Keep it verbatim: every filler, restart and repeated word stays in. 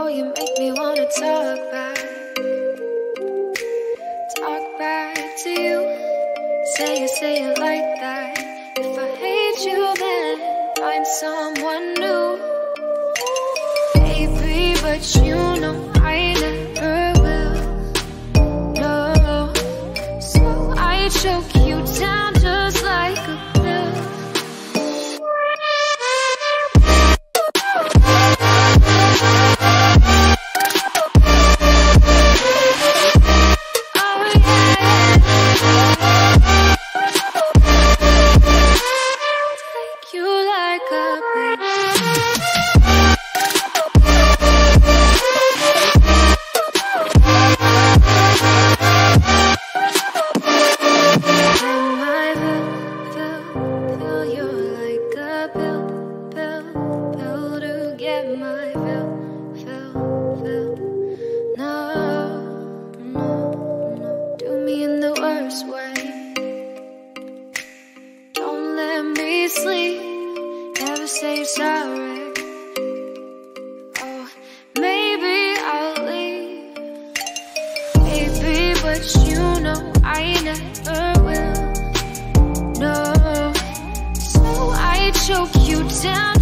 Oh, you make me wanna talk back, talk back to you. Say it, say it like that. If I hate you, then find someone new. Baby, but you know I never will. No, so I choke you down just like a pill. Choke you down.